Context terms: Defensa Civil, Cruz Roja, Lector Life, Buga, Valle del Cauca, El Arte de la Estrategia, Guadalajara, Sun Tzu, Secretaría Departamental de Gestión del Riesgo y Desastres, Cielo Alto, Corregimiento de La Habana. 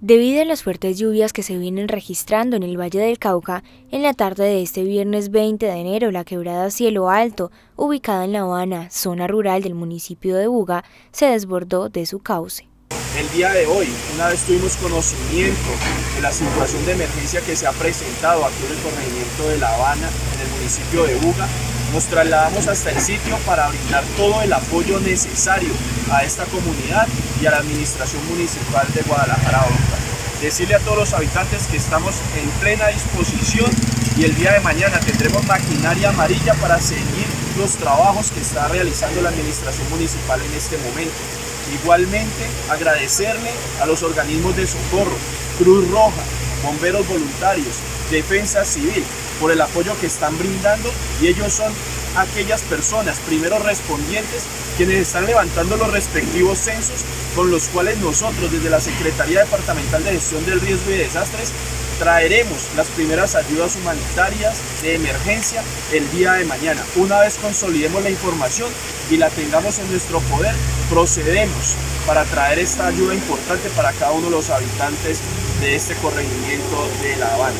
Debido a las fuertes lluvias que se vienen registrando en el Valle del Cauca, en la tarde de este viernes 20 de enero, la quebrada Cielo Alto, ubicada en La Habana, zona rural del municipio de Buga, se desbordó de su cauce. El día de hoy, una vez tuvimos conocimiento de la situación de emergencia que se ha presentado aquí en el Corregimiento de La Habana, en el municipio de Buga, nos trasladamos hasta el sitio para brindar todo el apoyo necesario a esta comunidad y a la administración municipal de Guadalajara. Decirle a todos los habitantes que estamos en plena disposición y el día de mañana tendremos maquinaria amarilla para seguir los trabajos que está realizando la administración municipal en este momento. Igualmente, agradecerle a los organismos de socorro, Cruz Roja, bomberos voluntarios, Defensa Civil, por el apoyo que están brindando, y ellos son aquellas personas, primeros respondientes, quienes están levantando los respectivos censos con los cuales nosotros desde la Secretaría Departamental de Gestión del Riesgo y Desastres traeremos las primeras ayudas humanitarias de emergencia el día de mañana. Una vez consolidemos la información y la tengamos en nuestro poder, procedemos para traer esta ayuda importante para cada uno de los habitantes de este corregimiento de La Habana.